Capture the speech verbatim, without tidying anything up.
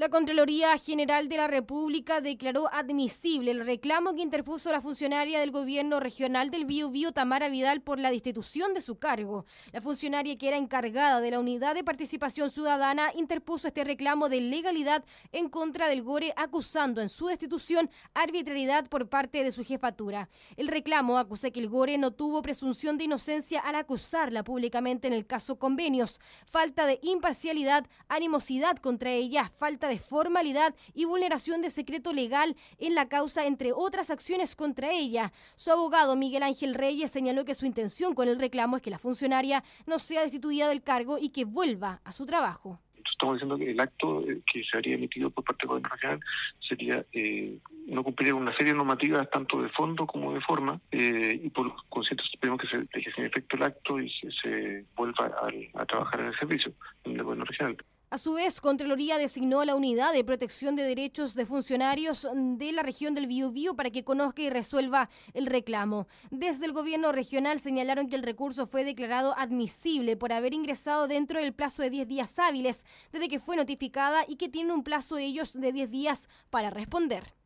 La Contraloría General de la República declaró admisible el reclamo que interpuso la funcionaria del Gobierno Regional del Biobío, Tamara Vidal, por la destitución de su cargo. La funcionaria, que era encargada de la Unidad de Participación Ciudadana, interpuso este reclamo de legalidad en contra del GORE, acusando en su destitución arbitrariedad por parte de su jefatura. El reclamo acusa que el GORE no tuvo presunción de inocencia al acusarla públicamente en el caso Convenios, falta de imparcialidad, animosidad contra ella, falta de de formalidad y vulneración de secreto legal en la causa, entre otras acciones contra ella. Su abogado, Miguel Ángel Reyes, señaló que su intención con el reclamo es que la funcionaria no sea destituida del cargo y que vuelva a su trabajo. Estamos diciendo que el acto que se habría emitido por parte del Gobierno Regional sería eh, no cumplir una serie de normativas tanto de fondo como de forma, eh, y por lo consciente esperemos que se deje sin efecto el acto y se, se vuelva a, a trabajar en el servicio en el Gobierno Regional. A su vez, Contraloría designó a la Unidad de Protección de Derechos de Funcionarios de la región del Biobío para que conozca y resuelva el reclamo. Desde el Gobierno Regional señalaron que el recurso fue declarado admisible por haber ingresado dentro del plazo de diez días hábiles desde que fue notificada y que tiene un plazo ellos de diez días para responder.